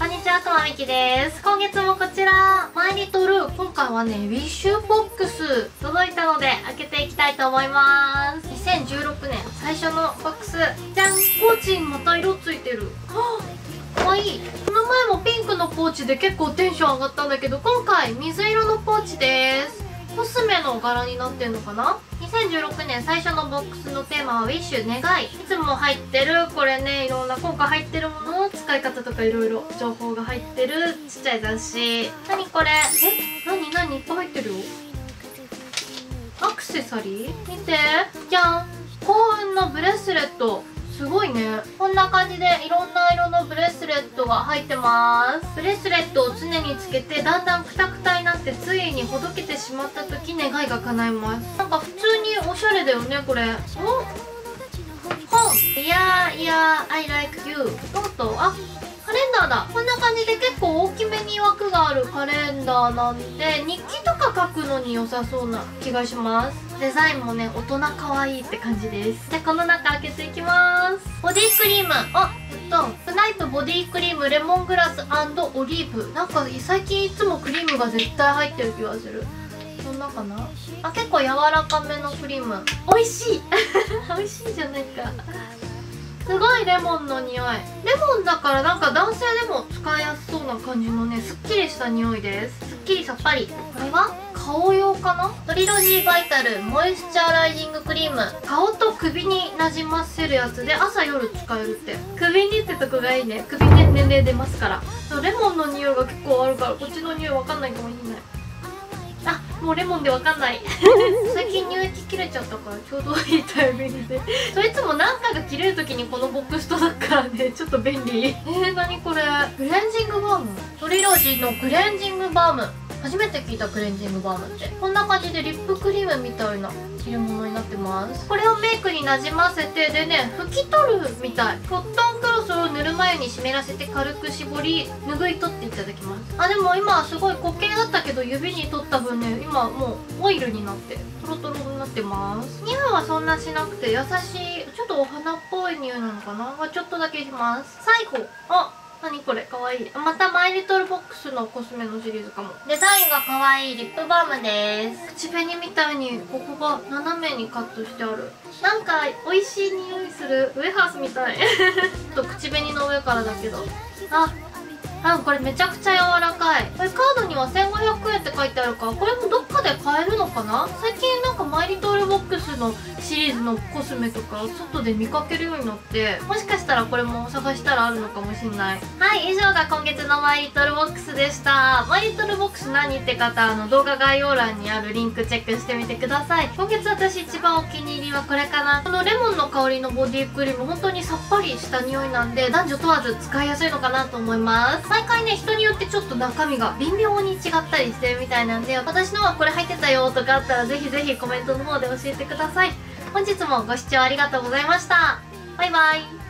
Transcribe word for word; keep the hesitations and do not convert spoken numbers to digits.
こんにちは、ともみきです。今月もこちら、マイリトル、今回はね、ウィッシュボックス届いたので、開けていきたいと思います。にせんじゅうろくねん、最初のボックス。じゃん、ポーチにまた色ついてる。はぁ、かわいい。この前もピンクのポーチで結構テンション上がったんだけど、今回、水色のポーチです。コスメの柄になってんのかな？にせんじゅうろくねん最初のボックスのテーマは「ウィッシュ願い」。いつも入ってるこれね、いろんな効果入ってるものの使い方とかいろいろ情報が入ってるちっちゃい雑誌。何これ、え、何何いっぱい入ってるよ。アクセサリー見て、じゃん、幸運のブレスレット。すごいね。こんな感じでいろんな色のブレスレットが入ってます。ブレスレットを常につけて、だんだんクタクタになってついにほどけてしまった時、願いが叶います。なんか普通におしゃれだよねこれ。お、本、いやいや I like you ノート、あ、カレンダーだ。こんな感じで結構大きめに枠があるカレンダーなんで、日記とか書くのに良さそうな気がします。デザインもね、大人可愛いって感じです。じゃ、この中開けていきます。ボディクリーム。あ、えっと、スナイプボディクリーム、レモングラス&オリーブ。なんか最近いつもクリームが絶対入ってる気がする。こんなかなあ、結構柔らかめのクリーム。美味しい美味しいじゃないか。すごいレモンの匂い。レモンだからなんか男性でも使いやすそうな感じのね、すっきりした匂いです。すっきりさっぱり。これは顔用かな？トリロジーバイタルモイスチャーライジングクリーム。顔と首になじませるやつで、朝夜使えるって。首にってとこがいいね。首で年齢出ますから。レモンの匂いが結構あるから、こっちの匂いわかんないかもしれない。あ、もうレモンでわかんない最近乳液切れちゃったから、ちょうどいいタイミングでそれいつもなんかが切れる時にこのボックス届くからね、ちょっと便利えー、なにこれ、クレンジングバーム。トリロジーのクレンジングバーム、初めて聞いた。クレンジングバームってこんな感じでリップクリームみたいな入れ物になってます。これをメイクになじませて、でね、拭き取るみたい。コットンクロスを塗る前に湿らせて軽く絞り拭い取っていただきます。あ、でも今すごい固形だったけど、指に取った分ね、今もうオイルになってトロトロになってます。にふんはそんなしなくて優しい、ちょっとお花っぽい匂いなのかな、まあ、ちょっとだけします。最後、あ、何これ、かわいい。またマイリトルボックスのコスメのシリーズかも。デザインがかわいいリップバームです。口紅みたいにここが斜めにカットしてある。なんか美味しい匂いする。ウェハースみたいちょっと口紅の上からだけど、ああ、これめちゃくちゃ柔らかい。これカードにはせんごひゃくえんって書いてあるから、これもどっかで買えるのかな。最近なんかマイリトルボックスのシリーズのコスメとか外で見かけるようになって、もしかしたらこれも探したらあるのかもしれない。はい、以上が今月のマイリトルボックスでした。マイリトルボックス何って方、あの動画概要欄にあるリンクチェックしてみてください。今月私一番お気に入りはこれかな。このレモンの香りのボディクリーム、本当にさっぱりした匂いなんで、男女問わず使いやすいのかなと思います。毎回ね、人によってちょっと中身が微妙に違ったりしてるみたいなんで、私のはこれ入ってたよとかあったら、ぜひぜひコメントの方で教えてください。本日もご視聴ありがとうございました。バイバイ。